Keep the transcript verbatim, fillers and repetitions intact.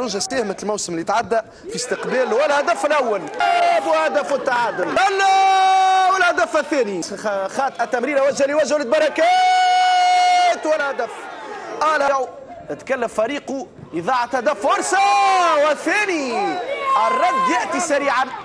برشا ساهمت الموسم اللي تعدى في استقبال والهدف الاول وهدف التعادل والهدف الثاني خاط التمريره وجه لوجه للبركات والهدف تكلف فريقه اذاعه هدف فرصه والثاني الرد ياتي سريعا.